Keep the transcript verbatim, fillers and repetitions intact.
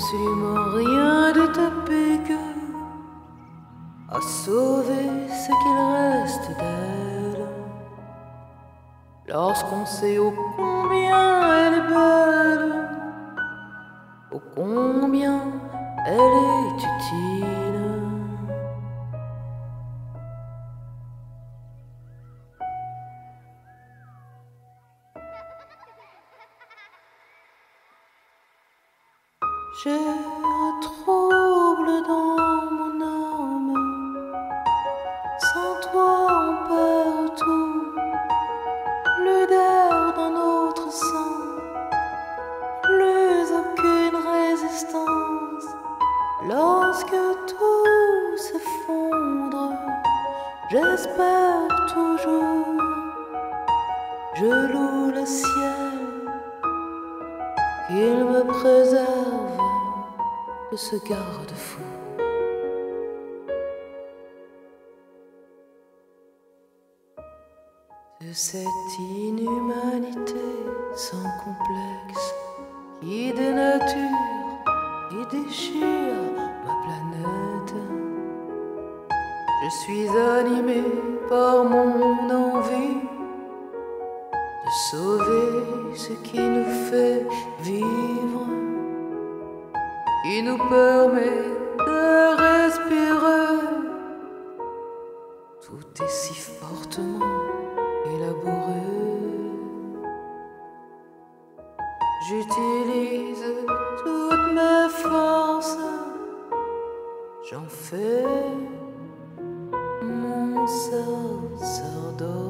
absolument rien de ta pégueule à sauver ce qu'il reste d'elle. Lorsqu'on sait ô combien elle est belle, ô combien elle est utile. J'ai un trouble dans mon âme, sans toi on perd tout, plus d'air dans notre sang, plus aucune résistance. Lorsque tout s'effondre, j'espère toujours, je loue le ciel, qu'il me préserve de ce garde-fou. De cette inhumanité sans complexe qui dénature et déchire ma planète. Je suis animé par mon envie de sauver ce qui nous fait vivre, qui nous permet de respirer. Tout est si fortement élaboré. J'utilise toutes mes forces, j'en fais mon sacerdoce.